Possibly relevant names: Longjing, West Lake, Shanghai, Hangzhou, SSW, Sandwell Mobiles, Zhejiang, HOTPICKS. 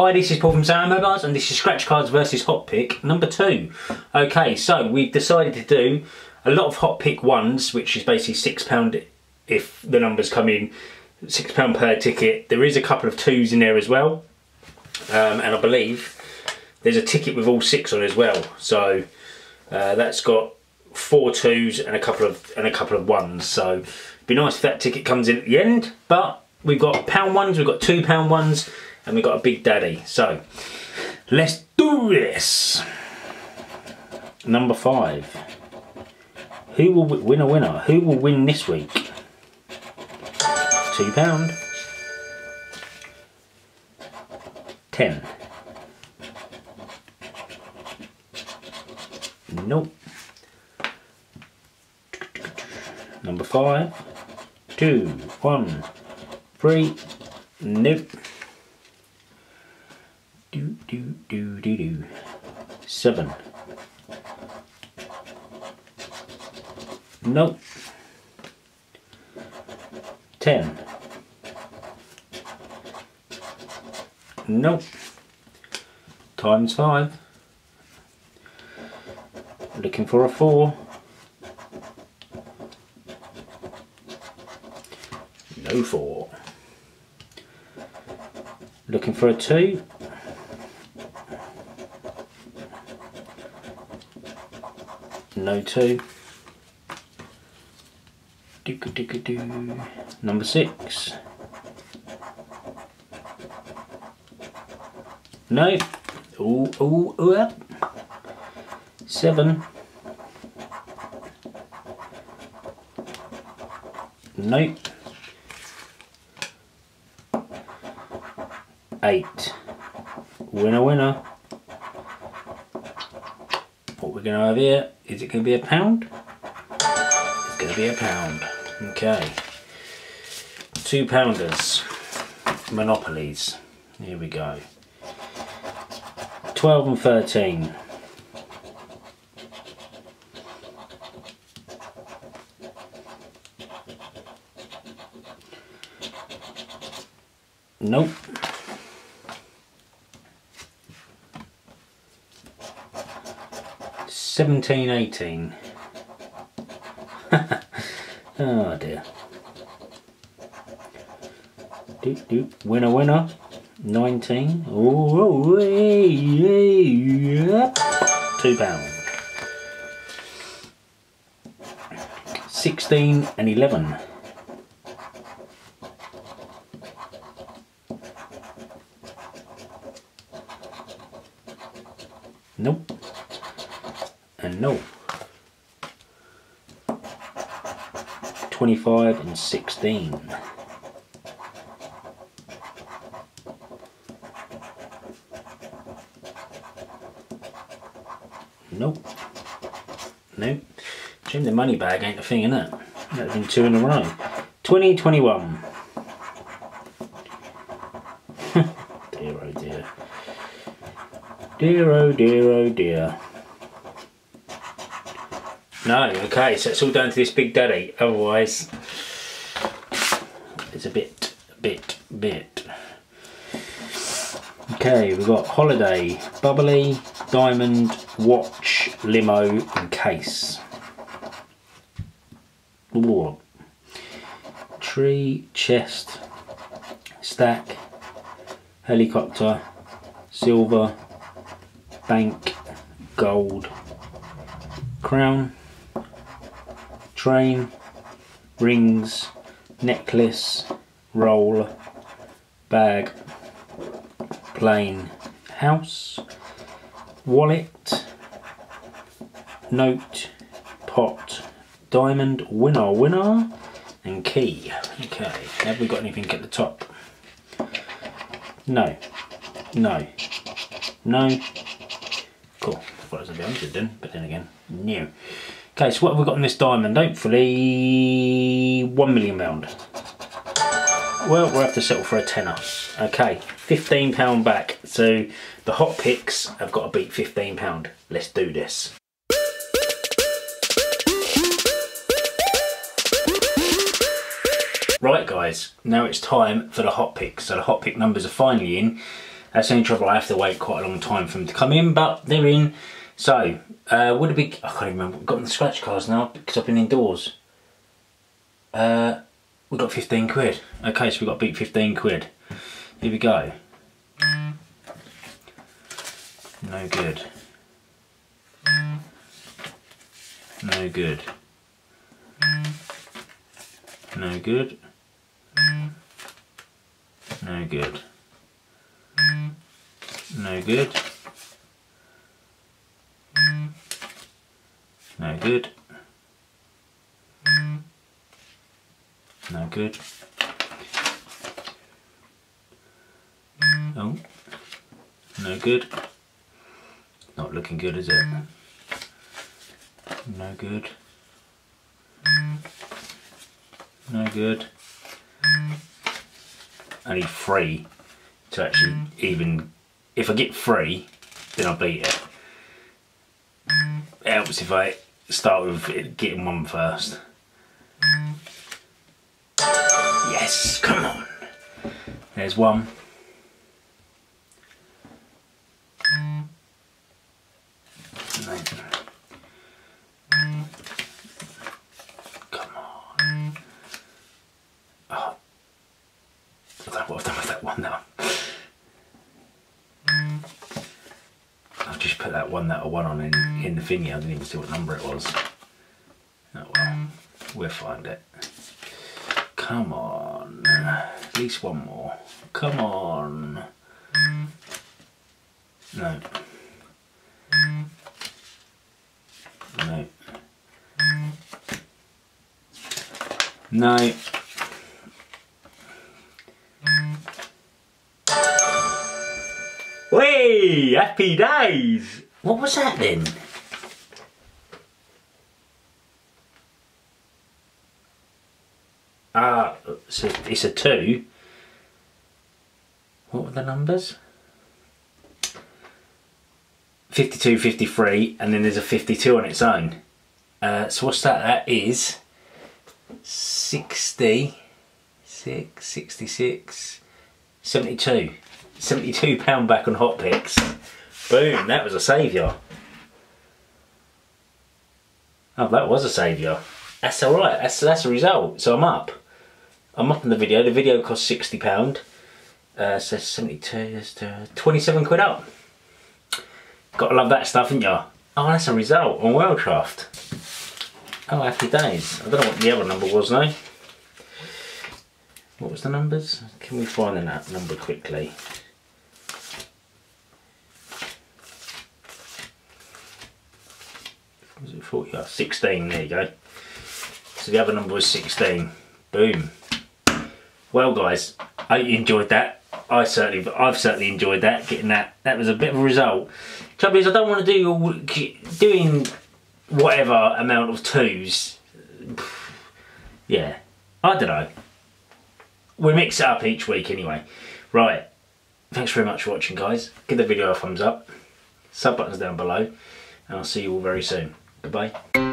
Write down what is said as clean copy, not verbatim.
Hi, this is Paul from Sandwell Mobiles, and this is SCRATCHCARDS vs HOTPICKS number 2. Okay, so we've decided to do a lot of HOTPICKS ones, which is basically £6 if the numbers come in, £6 per ticket. There is a couple of twos in there as well, and I believe there's a ticket with all six on as well. So that's got 4 twos and a couple of ones. So it'd be nice if that ticket comes in at the end, but we've got pound ones, we've got £2 ones, and we've got a big daddy. So let's do this. Number 5. Who will win a winner? Who will win this week? £2. 10. Nope. Number 5. 2, 1, 3. Nope. Do. 7. Nope. 10. Nope. Times 5. Looking for a 4. No 4. Looking for a 2. No 2. Doo-ka-doo-ka-doo. Number 6. No. Ooh. 7. Nope. 8. Winner. What we're going to have here, is it going to be a pound? It's going to be a pound. Okay. 2 pounders. Monopolies. Here we go. 12 and 13. Nope. 17, 18. Oh dear. Doop doop. Winner. 19. Oh, yeah. £2. 16 and 11. Nope. And no. 25 and 16. Nope. Nope. Jim, the money bag ain't a thing, innit? That's been 2 in a row. 20, 21. Dear, oh dear. Dear, oh dear, oh dear. No, okay, so it's all down to this big daddy, otherwise it's a bit. Okay, we've got holiday, bubbly, diamond, watch, limo, and case. Ooh. Tree, chest, stack, helicopter, silver, bank, gold, crown, train, rings, necklace, roll, bag, plane, house, wallet, note, pot, diamond, winner, and key. Okay, have we got anything at the top? No. Cool, I thought it was going to be done, but then again, no. Okay, so what have we got in this diamond? Hopefully, £1 million. Well, we'll have to settle for a tenner. Okay, £15 back. So the HOTPICKS have got to beat £15. Let's do this. Right guys, now it's time for the HOTPICKS. So the HOTPICKS numbers are finally in. That's the only trouble, I have to wait quite a long time for them to come in, but they're in. So, would it be, I can't remember, we've got the scratch cards now because I've been indoors. We got 15 quid. Okay, so we got beat 15 quid. Here we go. No good. No good. No good. No good. No good. No good. No good. Oh, no good. Not looking good, is it? No good. No good. I need three to actually even. If I get three, then I beat it. It helps if I start with getting one first. Yes, come on. There's one. Come on. Oh. I don't know what I've done with that one now. I've just put that one that I won on in the thingy. I didn't even see what number it was. Oh well, we'll find it. Come on, at least one more. Come on. No. No. No. Whee! Happy days! What was that then? Ah, so it's a 2. What were the numbers? 52, 53, and then there's a 52 on its own. So what's that? That is 66, 66, 72. £72 back on HotPicks. Boom, that was a saviour. Oh, that was a saviour. That's alright, that's a result. So I'm up. I'm up in the video. The video cost £60. So 72, 27 quid up. Gotta love that stuff, ain't ya? Oh, that's a result on Wildcraft. Oh, happy days. I don't know what the other number was though. What was the numbers? Can we find that number quickly? Was it 40? Oh, 16, there you go. So the other number was 16. Boom. Well guys, I hope you enjoyed that. I've certainly enjoyed that, getting that. That was a bit of a result. Trouble is, I don't want to do all, doing whatever amount of 2s. Yeah, I don't know. We mix it up each week anyway. Right, thanks very much for watching guys. Give the video a thumbs up, sub buttons down below, and I'll see you all very soon. Goodbye.